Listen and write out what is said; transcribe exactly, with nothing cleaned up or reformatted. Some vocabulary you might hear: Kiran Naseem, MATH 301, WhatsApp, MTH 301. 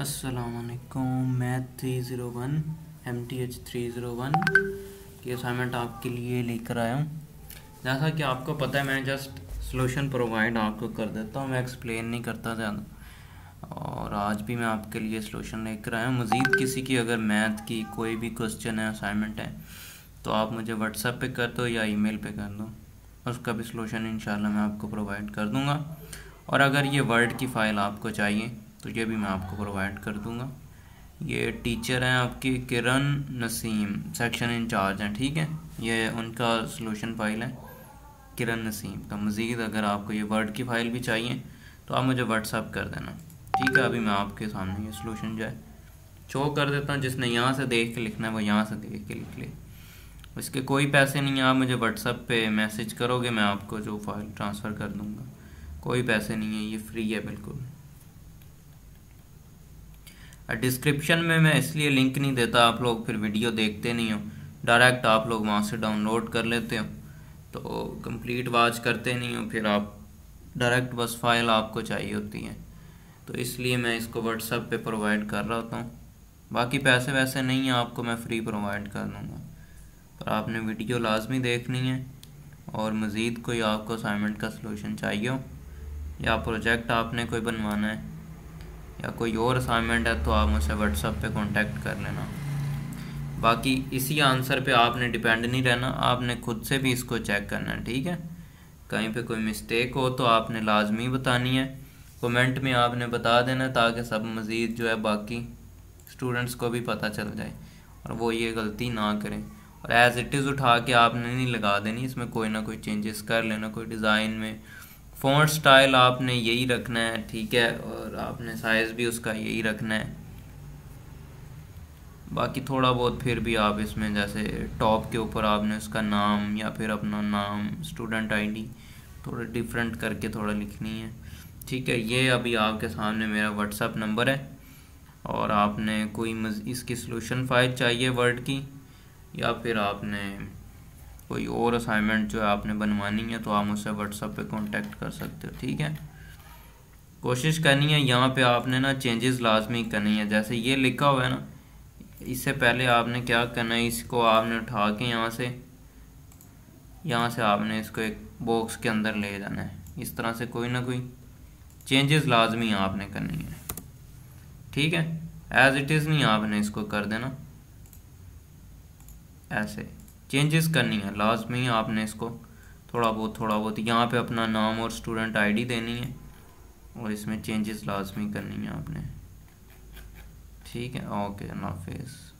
अस्सलामुअलैकुम। Math three zero one MTH three zero one की assignment आपके लिए लेकर आया हूँ। जैसा कि आपको पता है, मैं जस्ट सॉल्यूशन प्रोवाइड आपको कर देता हूँ, मैं एक्सप्लेन नहीं करता ज़्यादा। और आज भी मैं आपके लिए सॉल्यूशन लेकर आया हूँ। मज़ीद किसी की अगर मैथ की कोई भी क्वेश्चन है, असाइनमेंट है, तो आप मुझे व्हाट्सएप पे कर दो या ईमेल पे कर दो, उसका भी सॉल्यूशन इंशाल्लाह मैं आपको प्रोवाइड कर दूँगा। और अगर ये वर्ड की फ़ाइल आपको चाहिए तो ये भी मैं आपको प्रोवाइड कर दूंगा। ये टीचर हैं आपके किरण नसीम, सेक्शन इंचार्ज हैं, ठीक है। ये उनका सॉल्यूशन फाइल है किरण नसीम का। मज़ीद अगर आपको ये वर्ड की फ़ाइल भी चाहिए तो आप मुझे व्हाट्सअप कर देना, ठीक है। अभी मैं आपके सामने ये सॉल्यूशन जो है शो कर देता हूँ। जिसने यहाँ से देख के लिखना है वो यहाँ से देख के लिख ले, इसके कोई पैसे नहीं हैं। आप मुझे व्हाट्सअप पर मैसेज करोगे, मैं आपको जो फाइल ट्रांसफ़र कर दूँगा, कोई पैसे नहीं है, ये फ्री है बिल्कुल। डिस्क्रिप्शन में मैं इसलिए लिंक नहीं देता, आप लोग फिर वीडियो देखते नहीं हो, डायरेक्ट आप लोग वहाँ से डाउनलोड कर लेते हो, तो कंप्लीट वाच करते नहीं हो, फिर आप डायरेक्ट बस फाइल आपको चाहिए होती है, तो इसलिए मैं इसको व्हाट्सएप पे प्रोवाइड कर रहा होता हूँ। बाकी पैसे वैसे नहीं हैं, आपको मैं फ्री प्रोवाइड कर दूँगा, पर आपने वीडियो लाजमी देखनी है। और मज़ीद कोई आपको असाइनमेंट का सलूशन चाहिए हो, या प्रोजेक्ट आपने कोई बनवाना है, या कोई और असाइनमेंट है, तो आप मुझसे व्हाट्सएप पे कांटेक्ट कर लेना। बाकी इसी आंसर पे आपने डिपेंड नहीं रहना, आपने खुद से भी इसको चेक करना है, ठीक है। कहीं पे कोई मिस्टेक हो तो आपने लाजमी बतानी है, कमेंट में आपने बता देना, ताकि सब मज़ीद जो है बाकी स्टूडेंट्स को भी पता चल जाए और वो ये गलती ना करें। और एज़ इट इज़ उठा के आपने नहीं लगा देनी, इसमें कोई ना कोई चेंजेस कर लेना, कोई डिज़ाइन में फ़ॉन्ट स्टाइल आपने यही रखना है, ठीक है। और आपने साइज़ भी उसका यही रखना है। बाकी थोड़ा बहुत फिर भी आप इसमें जैसे टॉप के ऊपर आपने उसका नाम या फिर अपना नाम, स्टूडेंट आईडी थोड़ा डिफरेंट करके थोड़ा लिखनी है, ठीक है। ये अभी आपके सामने मेरा व्हाट्सएप नंबर है। और आपने कोई मज़... इसकी सॉल्यूशन फाइल चाहिए वर्ड की, या फिर आपने कोई और असाइनमेंट जो है आपने बनवानी है, तो आप मुझसे व्हाट्सएप पे कांटेक्ट कर सकते हो, ठीक है। कोशिश करनी है यहाँ पे आपने ना चेंजेस लाजमी करनी है। जैसे ये लिखा हुआ है ना, इससे पहले आपने क्या करना है, इसको आपने उठा के यहाँ से यहाँ से आपने इसको एक बॉक्स के अंदर ले जाना है। इस तरह से कोई ना कोई चेंजेस लाजमी आपने करनी है, ठीक है। एज़ इट इज़ नहीं आपने इसको कर देना, ऐसे चेंजेस करनी है लाजमी आपने इसको थोड़ा बहुत थोड़ा बहुत। यहाँ पे अपना नाम और स्टूडेंट आईडी देनी है, और इसमें चेंजेस लाजमी करनी है आपने, ठीक है। ओके, अल्लाह हाफिज़।